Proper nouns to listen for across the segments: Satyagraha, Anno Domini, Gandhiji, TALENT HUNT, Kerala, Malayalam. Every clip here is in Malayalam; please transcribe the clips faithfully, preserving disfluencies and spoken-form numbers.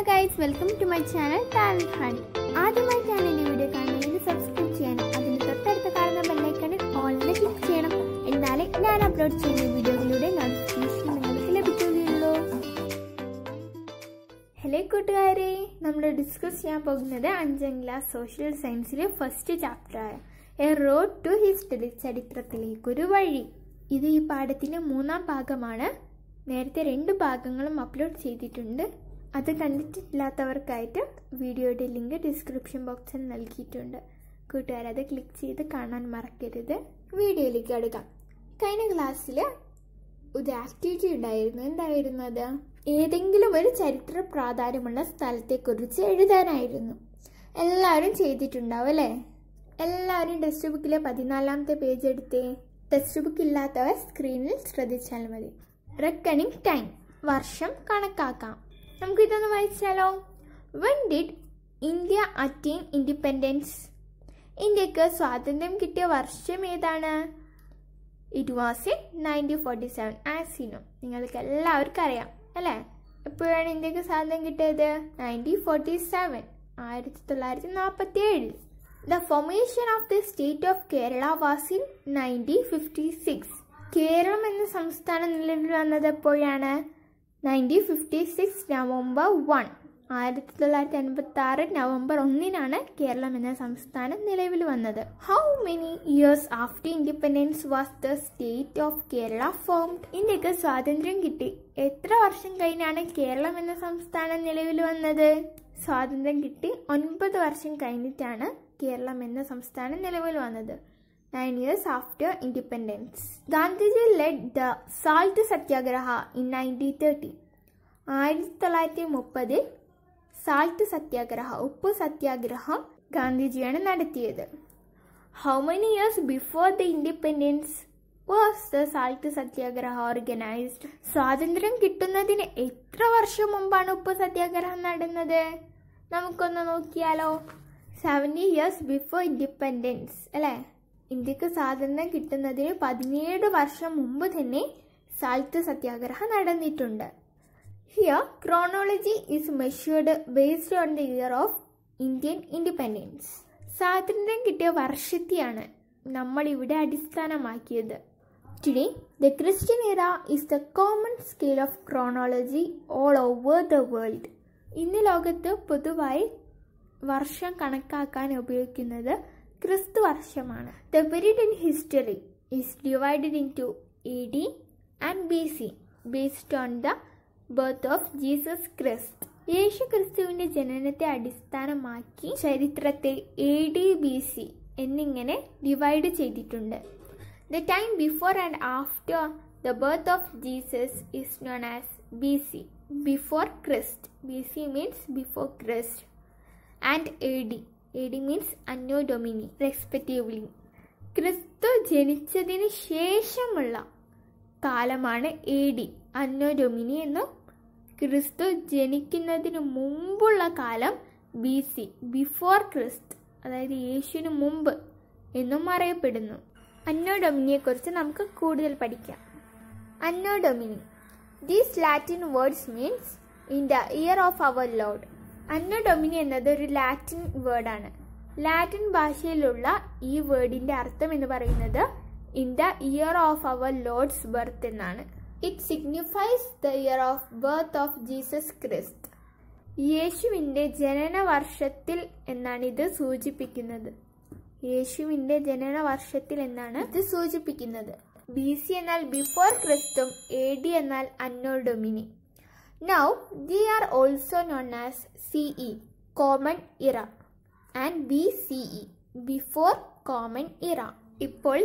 Hi guys, welcome to my channel Talent Hunt. If you like this video, subscribe to my channel and all the click channel and upload video. Hello Kutare, we discuss the social science first chapter. A road to history. This is the three If you want to video, the link in the description box. Click on the video. In class, the activity is the activity. When did India attain independence? India's Swadhantyam kittiya varsham edana? It was in nineteen forty-seven. As you know, ningalku ellarkum ariyam alle eppozhana India's Swadhantyam kittiyathu? nineteen forty-seven. nineteen forty-seven. The formation of the state of Kerala was in nineteen fifty-six. Kerala enna samsthanam nilavil vannathu eppoyana? nineteen fifty-six November first. November first Kerala enna samsthanam nilavil vannathu. How many years after independence was the state of Kerala formed? Indiyakku swatantrayam kitti ethra varsham kayinana Kerala enna samsthanam nilavil vannathu? Swatantrayam kitti nine varsham kayinitana Kerala enna samsthanam nilavil vannathu. nine years after independence. Gandhiji led the Salt Satyagraha in nineteen thirty. nineteen thirty Salt Satyagraha, Uppu Satyagraha, Gandhiji nadathiyathu. How many years before the independence was the Salt Satyagraha organized? Swatantrayam kittunnadine ethra varsham mumbana Uppu Satyagraha nadanathu? Namukkonnu nokkiyalo. seventy years before independence alle? ഇന്ത്യക്ക് സ്വാതന്ത്ര്യം കിട്ടുന്നതിന് seventeen വർഷം മുൻപ് തന്നെ സാൽട്ട് സത്യാഗ്രഹം നടന്നിട്ടുണ്ട്. Here chronology is measured based on the year of Indian independence. സ്വാതന്ത്ര്യം കിട്ടിയ വർഷത്തെയാണ് നമ്മൾ ഇവിടെ അടിസ്ഥാനമാക്കിയത്. Today the Christian era is the common scale of chronology all over the world. ഇന്ന് ലോകത്ത് പൊതുവായി വർഷം കണക്കാക്കാൻ ഉപയോഗിക്കുന്നത് Christu Varshamana. The period in history is divided into A D and B C based on the birth of Jesus Christ. Yeshu Christuvinte jananathe adisthanamaki charitrathe A D B C enningane divide cheyidittundu. The time before and after the birth of Jesus is known as B C, before Christ. B C means before Christ, and A D. A D means Anno Domini respectively. Christu ജനിച്ചതിന് ശേഷമുള്ള കാലമാണ് A D. Anno Domini എന്നും ക്രിസ്തു ജനിക്കുന്നതിന് മുൻപുള്ള കാലം B C, before Christ, അതായത് യേശുവിന് മുൻപ് എന്നും അറിയപ്പെടുന്നു. Anno Domini കുറിച്ച് നമുക്ക് കൂടുതൽ പഠിക്കാം. Anno Domini. These Latin words means in the year of our Lord. Anno Domini എന്നതൊരു ഒരു ലാറ്റിൻ വേർഡാണ്. ലാറ്റിൻ ഭാഷയിലുള്ള ഈ വേർഡിന്റെ അർത്ഥം എന്ന് പറയുന്നത് in the year of our lord's birth എന്നാണ്. It signifies the year of birth of Jesus Christ. യേശുവിന്റെ ജനന വർഷത്തിൽ എന്നാണ് ഇത് സൂചിപ്പിക്കുന്നത്. യേശുവിന്റെ ജനന വർഷത്തിൽ എന്നാണ് ഇത് സൂചിപ്പിക്കുന്നത്. ബി സി എന്നാൽ ബിഫോർ ക്രിസ്തും എ ഡി എന്നാൽ Anno ഡൊമിനി. Now, they are also known as C E, Common Era, and B C E, Before Common Era. Ippol,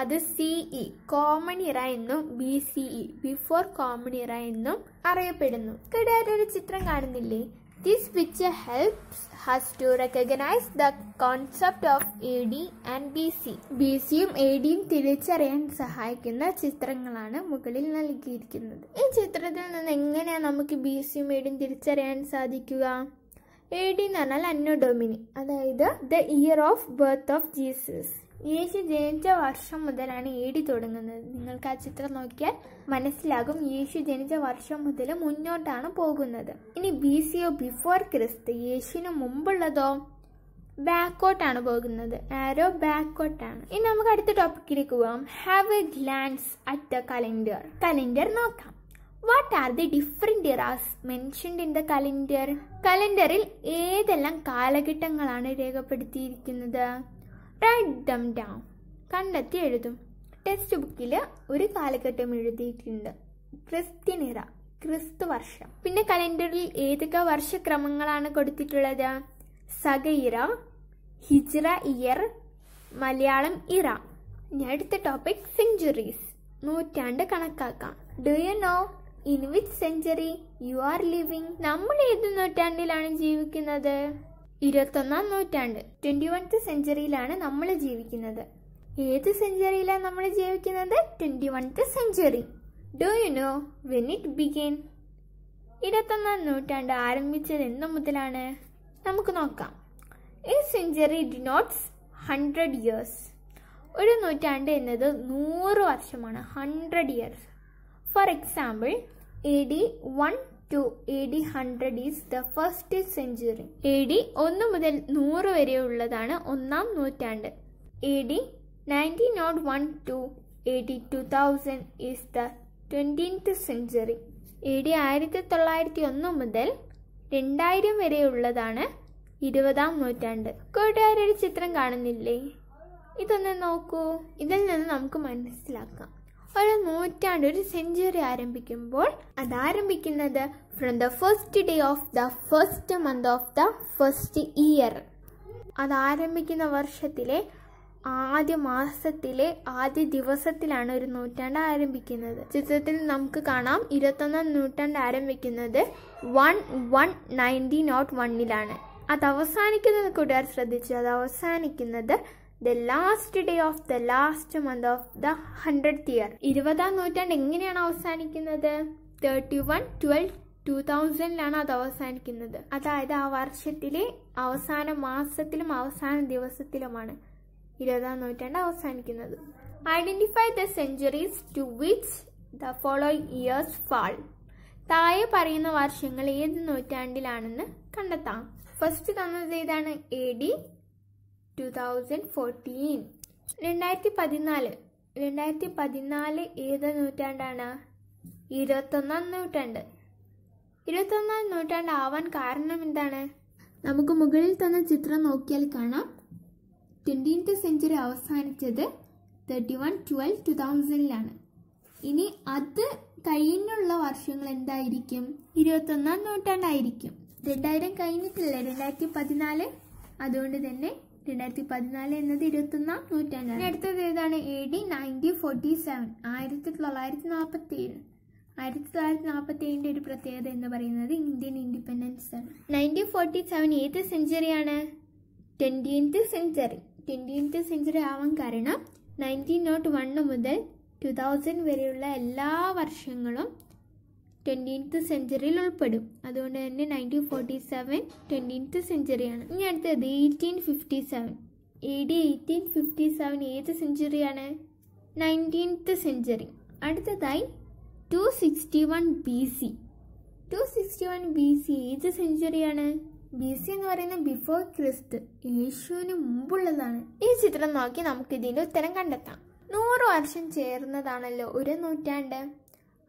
adu C E, Common Era ennum B C E, Before Common Era ennum arayapedunnu. Kadare chitram kaanunille. This picture helps us to recognize the concept of A D and B C. B C um A D um തിരിച്ചറിയാൻ സഹായിക്കുന്ന ചിത്രങ്ങളാണ് മുകളിൽ നൽകിയിരിക്കുന്നത്. ഈ ചിത്രത്തിൽ നിന്ന് എങ്ങനെയാണ് നമുക്ക് B C um A D um തിരിച്ചറിയാൻ സാധിക്കുക? A D എന്ന് പറഞ്ഞാൽ Anno Domini, അതായത് the year of birth of Jesus. യേശു ജനിച്ച വർഷം മുതലാണ് എ ഡി തുടങ്ങുന്നത്. നിങ്ങൾക്ക് ആ ചിത്രം നോക്കിയാൽ മനസ്സിലാകും. യേശു ജനിച്ച വർഷം മുതൽ മുന്നോട്ടാണ് പോകുന്നത്. ഇനി ബി സിയോ ബിഫോർ ക്രിസ്തു, യേശുവിന് മുമ്പുള്ളതോ ബാക്കോട്ടാണ് പോകുന്നത്. ആരോ ബാക്കോട്ടാണ്. ഇനി നമുക്ക് അടുത്ത ടോപ്പിക്കിലേക്ക് പോകാം. Have a glance at the calendar. Calendar നോക്കാം. What are the different eras mentioned in the calendar? കലണ്ടറിൽ ഏതെല്ലാം കാലഘട്ടങ്ങളാണ് രേഖപ്പെടുത്തിയിരിക്കുന്നത്? Write them down. കണ്ടെത്തി എഴുതും. ടെക്സ്റ്റ് ബുക്കിൽ ഒരു കാലഘട്ടം എഴുതിയിട്ടുണ്ട്, ക്രിസ്ത്യൻ ഇറ, ക്രിസ്തു വർഷം. പിന്നെ കലണ്ടറിൽ ഏതൊക്കെ വർഷക്രമങ്ങളാണ് കൊടുത്തിട്ടുള്ളത്? സഗ ഇറ, ഹിജ്റ ഇയർ, മലയാളം ഇറ. ഇനി അടുത്ത ടോപ്പിക് സെഞ്ചുറീസ്, നൂറ്റാണ്ട് കണക്കാക്കാം. Do you know in which century you are living? നമ്മൾ ഏത് നൂറ്റാണ്ടിലാണ് ജീവിക്കുന്നത്? ഇരുപത്തൊന്നാം നൂറ്റാണ്ട്, ട്വന്റി വൺത്ത് സെഞ്ചുറിയിലാണ് നമ്മൾ ജീവിക്കുന്നത്. ഏത് സെഞ്ചുറിയിലാണ് നമ്മൾ ജീവിക്കുന്നത്? ട്വന്റി വൺത്ത് century. Do you know when it begin? ഇരുപത്തൊന്നാം നൂറ്റാണ്ട് ആരംഭിച്ചത് എന്ന് മുതലാണ്? നമുക്ക് നോക്കാം. ഈ സെഞ്ചുറി ഡിനോട്ട്സ് ഹൺഡ്രഡ് ഇയേഴ്സ്. ഒരു നൂറ്റാണ്ട് എന്നത് നൂറ് വർഷമാണ്, hundred years. For example, A D one to A D hundred is the first century. A D ഒന്ന് മുതൽ നൂറ് വരെ ഉള്ളതാണ് ഒന്നാം നൂറ്റാണ്ട്. A D nineteen nought one to A D two thousand is the twentieth century. A D ആയിരത്തി തൊള്ളായിരത്തി ഒന്ന് മുതൽ രണ്ടായിരം വരെ ഉള്ളതാണ് ഇരുപതാം നൂറ്റാണ്ട്. കൂട്ടുകാരൊരു ചിത്രം കാണുന്നില്ലേ? ഇതൊന്ന് നോക്കൂ. ഇതിൽ നിന്ന് നമുക്ക് മനസ്സിലാക്കാം, ഒരു നൂറ്റാണ്ട്, ഒരു സെഞ്ചുറി ആരംഭിക്കുമ്പോൾ അതാരംഭിക്കുന്നത് from the first day of the first month of the first year. അതാരംഭിക്കുന്ന വർഷത്തിലെ ആദ്യ മാസത്തിലെ ആദ്യ ദിവസത്തിലാണ് ഒരു നൂറ്റാണ്ട് ആരംഭിക്കുന്നത്. ചിത്രത്തിൽ നമുക്ക് കാണാം, ഇരുപത്തൊന്നാം നൂറ്റാണ്ട് ആരംഭിക്കുന്നത് വൺ വൺ നയൻറ്റീൻ നോട്ട് വണ്ണിലാണ്. അത് അവസാനിക്കുന്നത് കൂട്ടുകാർ ശ്രദ്ധിച്ചു, അത് അവസാനിക്കുന്നത് the last day of the last month of the hundredth year. ഇരുപതാം നൂറ്റാണ്ട് എങ്ങനെയാണ് അവസാനിക്കുന്നത്? തേർട്ടി വൺ ട്വൽവ് ടൂ തൗസൻഡിലാണ് അത് അവസാനിക്കുന്നത്. അതായത് ആ വർഷത്തിലെ അവസാന മാസത്തിലും അവസാന ദിവസത്തിലുമാണ് ഇരുപതാം നൂറ്റാണ്ട് അവസാനിക്കുന്നത്. Identify the centuries to which the following years fall. താഴെ പറയുന്ന വർഷങ്ങൾ ഏത് നൂറ്റാണ്ടിലാണെന്ന് കണ്ടെത്താം. ഫസ്റ്റ് തന്നത് ഏതാണ്? A D two thousand fourteen. രണ്ടായിരത്തി പതിനാല് രണ്ടായിരത്തി പതിനാല് ഏത് നൂറ്റാണ്ടാണ്? ഇരുപത്തൊന്നാം നൂറ്റാണ്ട്. ഇരുപത്തൊന്നാം നൂറ്റാണ്ട് ആവാൻ കാരണം എന്താണ്? നമുക്ക് മുകളിൽ തന്ന ചിത്രം നോക്കിയാൽ കാണാം, ട്വൻറ്റീൻത്ത് സെഞ്ചുറി അവസാനിച്ചത് തേർട്ടി വൺ ട്വൽവ് ടു തൗസൻഡിലാണ്. ഇനി അത് കഴിഞ്ഞുള്ള വർഷങ്ങൾ എന്തായിരിക്കും? ഇരുപത്തൊന്നാം നൂറ്റാണ്ടായിരിക്കും. രണ്ടായിരം കഴിഞ്ഞിട്ടില്ല, രണ്ടായിരത്തി പതിനാല്, അതുകൊണ്ട് തന്നെ രണ്ടായിരത്തി പതിനാല് എന്നത് ഇരുപത്തൊന്നാം നൂറ്റാണ്ടാണ്. അടുത്തത് ഏതാണ്? A D nineteen forty seven, ആയിരത്തി തൊള്ളായിരത്തി നാൽപ്പത്തി ഏഴ്. ആയിരത്തി തൊള്ളായിരത്തി നാൽപ്പത്തി ഏഴിന്റെ ഒരു പ്രത്യേകത എന്ന് പറയുന്നത് ഇന്ത്യൻ ഇൻഡിപെൻഡൻസ് ആണ്. നയൻറ്റീൻ ഫോർട്ടി സെവൻ ഏത് സെഞ്ചുറിയാണ്? Twentieth century. ട്വൻറ്റീൻത്ത് സെഞ്ചുറി ആവാൻ കാരണം നയൻറ്റീൻ നോട്ട് വണ് മുതൽ ടു തൗസൻഡ് വരെയുള്ള എല്ലാ വർഷങ്ങളും ട്വൻറ്റീൻത്ത് സെഞ്ചുറിയിൽ ഉൾപ്പെടും. അതുകൊണ്ട് തന്നെ നയൻറ്റീൻ ഫോർട്ടി സെവൻ ട്വൻറ്റീൻത്ത് സെഞ്ചുറിയാണ്. ഇനി അടുത്തത് eighteen fifty seven. A D eighteen fifty seven ഏത് സെഞ്ചുറിയാണ്? Nineteenth century. അടുത്തതായി two sixty one B C. Two sixty one B C ഏത് സെഞ്ചുറിയാണ്? ബി സി എന്ന് പറയുന്നത് ബിഫോർ ക്രിസ്തു, യേശുവിന് മുമ്പുള്ളതാണ്. ഈ ചിത്രം നോക്കി നമുക്ക് ഇതിൻ്റെ ഉത്തരം കണ്ടെത്താം. നൂറ് വർഷം ചേർന്നതാണല്ലോ ഒരു നൂറ്റാണ്ട്.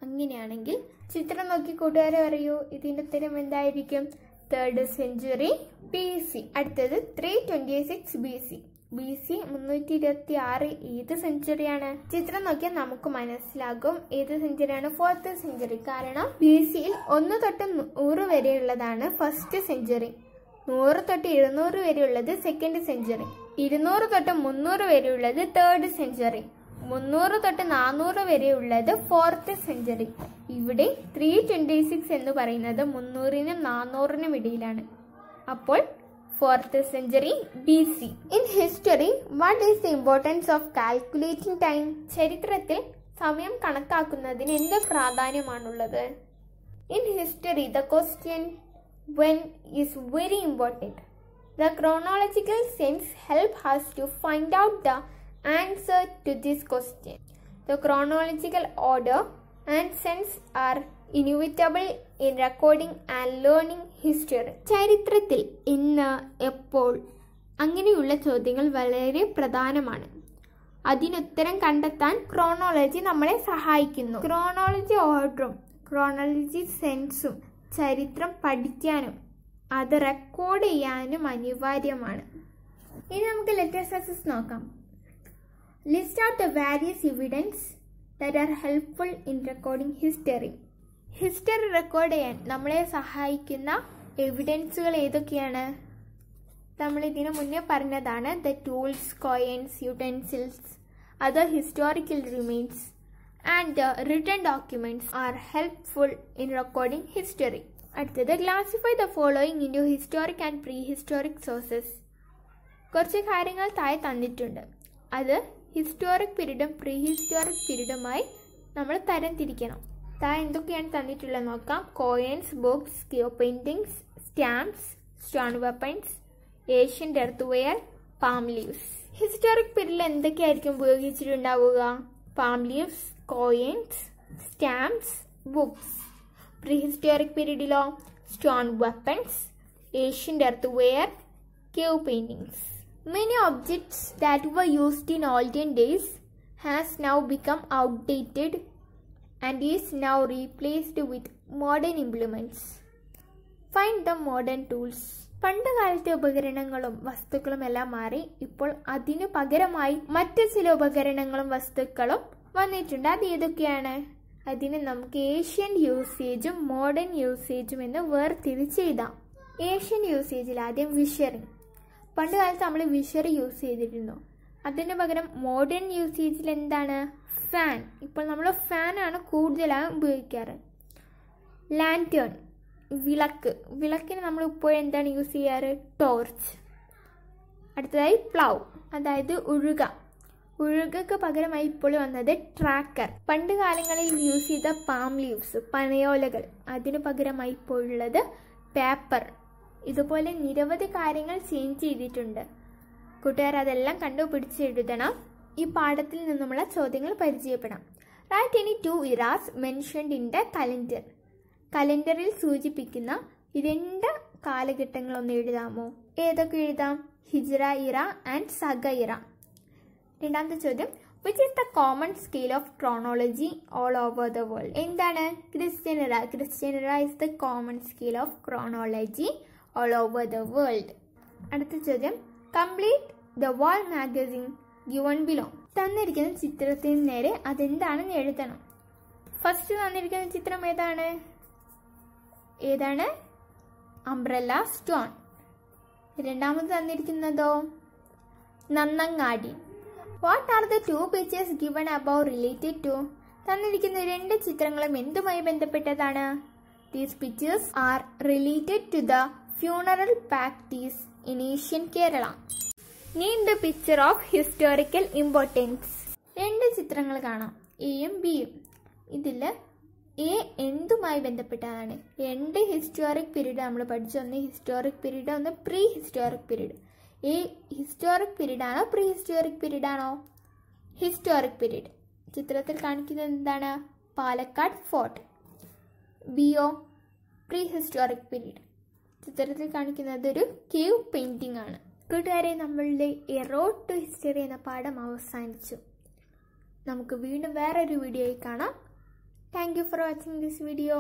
അങ്ങനെയാണെങ്കിൽ ചിത്രം നോക്കി കൂട്ടുകാരെ പറയൂ, ഇതിന്റെ ഉത്തരം എന്തായിരിക്കും? Third century B C. അടുത്തത് three twenty six B C. B C മുന്നൂറ്റി ഇരുപത്തി ആറ് ഏത് സെഞ്ചുറിയാണ്? ചിത്രം നോക്കിയാൽ നമുക്ക് മനസ്സിലാകും ഏത് സെഞ്ചുറിയാണ്. Fourth century. കാരണം ബി സിയിൽ ഒന്ന് തൊട്ട് നൂറ് വരെയുള്ളതാണ് ഫസ്റ്റ് സെഞ്ചുറി, നൂറ് തൊട്ട് ഇരുന്നൂറ് വരെയുള്ളത് സെക്കൻഡ് സെഞ്ചുറി, ഇരുന്നൂറ് തൊട്ട് മുന്നൂറ് വരെയുള്ളത് തേർഡ് സെഞ്ചുറി, മുന്നൂറ് തൊട്ട് നാനൂറ് വരെ ഉള്ളത് ഫോർത്ത് സെഞ്ചുറി. ഇവിടെ ത്രീ ട്വന്റി സിക്സ് എന്ന് പറയുന്നത് മുന്നൂറിനും നാനൂറിനും ഇടയിലാണ്. അപ്പോൾ fourth century B C. In history what is the importance of calculating time? ചരിത്രത്തിൽ സമയം കണക്കാക്കുന്നതിന് എന്ത് പ്രാധാന്യമാണുള്ളത്? In history the question when is very important. The chronological sense help has to find out the answer to this question. The chronological order and sense are inevitable in recording and learning history. ചരിത്രത്തിൽ ഇന്ന് എപ്പോൾ അങ്ങനെയുള്ള ചോദ്യങ്ങൾ വളരെ പ്രധാനമാണ്. അതിനുത്തരം കണ്ടെത്താൻ ക്രോണോളജി നമ്മളെ സഹായിക്കുന്നു. ക്രോണോളജി ഓർഡറും ക്രോണോളജി സെൻസും ചരിത്രം പഠിക്കാനും അത് റെക്കോർഡ് ചെയ്യാനും അനിവാര്യമാണ്. ഇനി നമുക്ക് ലെറ്റർ സെൻസസ് നോക്കാം. List out the various evidence that are helpful in recording history. History record ചെയ്യാൻ നമ്മളെ സഹായിക്കുന്ന എവിഡൻസുകൾ ഏതൊക്കെയാണ്? നമ്മളിതിനു മുന്നേ പറഞ്ഞതാണ് the tools, coins, utensils, other historical remains and the written documents are helpful in recording history. അടുത്തത് classify the following into historic and prehistoric sources. കുറച്ച് കാര്യങ്ങൾ താഴെ തന്നിട്ടുണ്ട്. അത് ഹിസ്റ്റോറിക് പീരീഡും പ്രീ ഹിസ്റ്റോറിക് പീരീഡുമായി നമ്മൾ തരം തിരിക്കണം. താഴെ എന്തൊക്കെയാണ് തന്നിട്ടുള്ളത് നോക്കാം. Coins, books, scroll paintings, stamps, stone weapons, Asian earthenware, palm leaves. Historic പീരീഡിൽ എന്തൊക്കെയായിരിക്കും ഉപയോഗിച്ചിട്ടുണ്ടാവുക? Palm leaves, coins, stamps, books. Prehistoric പീരീഡിലോ stone weapons, Asian earthenware, cave paintings. Many objects that were used in olden days has now become outdated and is now replaced with modern implements. Find the modern tools. പണ്ട് കാലത്തെ ഉപകരണങ്ങളും വസ്തുക്കളും എല്ലാം മാറി. ഇപ്പോൾ അതിനു പകരമായി മറ്റു ചില ഉപകരണങ്ങളും വസ്തുക്കളും വന്നിട്ടുണ്ട്. അത് ഏതൊക്കെയാണ്? അതിന് നമുക്ക് ഏഷ്യൻ യൂസേജും മോഡേൺ യൂസേജും എന്ന് വേർതിരിച്ച് എഴുതാം. ഏഷ്യൻ യൂസേജിൽ ആദ്യം വിഷറിങ്. പണ്ട് കാലത്ത് നമ്മൾ വിഷറി യൂസ് ചെയ്തിരുന്നു. അതിന് പകരം മോഡേൺ യൂസേജിൽ എന്താണ്? ഫാൻ. ഇപ്പോൾ നമ്മൾ ഫാനാണ് കൂടുതലായി ഉപയോഗിക്കാറ്. ലാൻറ്റേൺ, വിളക്ക്. വിളക്കിന് നമ്മൾ ഇപ്പോൾ എന്താണ് യൂസ് ചെയ്യാറ്? ടോർച്ച്. അടുത്തതായി പ്ലൗ, അതായത് ഉഴുക. ഉഴുകക്ക് പകരമായി ഇപ്പോൾ വന്നത് ട്രാക്കർ. പണ്ട് കാലങ്ങളിൽ യൂസ് ചെയ്ത പാം ലീവ്സ്, പനയോലകൾ, അതിനു പകരമായി ഇപ്പോഴുള്ളത് പേപ്പർ. ഇതുപോലെ നിരവധി കാര്യങ്ങൾ ചേഞ്ച് ചെയ്തിട്ടുണ്ട്. കൂട്ടുകാർ അതെല്ലാം കണ്ടുപിടിച്ചെഴുതണം. ഈ പാഠത്തിൽ നിന്നുമുള്ള ചോദ്യങ്ങൾ പരിചയപ്പെടാം. Write any two eras mentioned in the calendar. കലണ്ടറിൽ സൂചിപ്പിക്കുന്ന രണ്ട് കാലഘട്ടങ്ങളൊന്ന് എഴുതാമോ? ഏതൊക്കെ എഴുതാം? ഹിജറ ഇറ ആൻഡ് സഗ ഇറ. രണ്ടാമത്തെ ചോദ്യം, which is the common scale of chronology all over the world? എന്താണ്? Christian era. Christian era is the common scale of chronology all over the world. അടുത്ത ചോദ്യം, complete the wall magazine given below. തന്നിരിക്കുന്ന ചിത്രത്തിന് നേരെ അതെന്താണെന്ന് എഴുതണം. ഫസ്റ്റ് തന്നിരിക്കുന്ന ചിത്രം ഏതാണ്? ഏതാണ്? Umbrella stone. രണ്ടാമത് തന്നിരിക്കുന്നതോ? നന്നങ്ങാടി. What are the two pictures given above related to? തന്നിരിക്കുന്ന രണ്ട് ചിത്രങ്ങളും എന്തുമായി ബന്ധപ്പെട്ടതാണ്? These pictures are related to the funeral practice in ancient Kerala. Name the picture of historical importance. രണ്ട് ചിത്രങ്ങൾ കാണാം, എയും ബിയും. ഇതിൽ എ എന്തുമായി ബന്ധപ്പെട്ടതാണ്? രണ്ട് ഹിസ്റ്റോറിക് പീരീഡ് നമ്മൾ പഠിച്ചു. ഒന്ന് ഹിസ്റ്റോറിക് പീരീഡ്, ഒന്ന് prehistoric period. A historic period ആണോ പ്രീ ഹിസ്റ്റോറിക് പീരീഡ് ആണോ? Historic period. ചിത്രത്തിൽ കാണിക്കുന്നത് എന്താണ്? പാലക്കാട് ഫോർട്ട്. ബിയോ പ്രീ ഹിസ്റ്റോറിക് പീരീഡ്. ചിത്രത്തിൽ കാണിക്കുന്നത് ഒരു കേവ് പെയിന്റിംഗ് ആണ്. കൂട്ടുകാരെ, നമ്മളുടെ എ റോഡ് ടു ഹിസ്റ്ററി എന്ന പാഠം അവസാനിച്ചു. നമുക്ക് വീണ്ടും വേറൊരു വീഡിയോയിൽ കാണാം. Thank you for watching this video.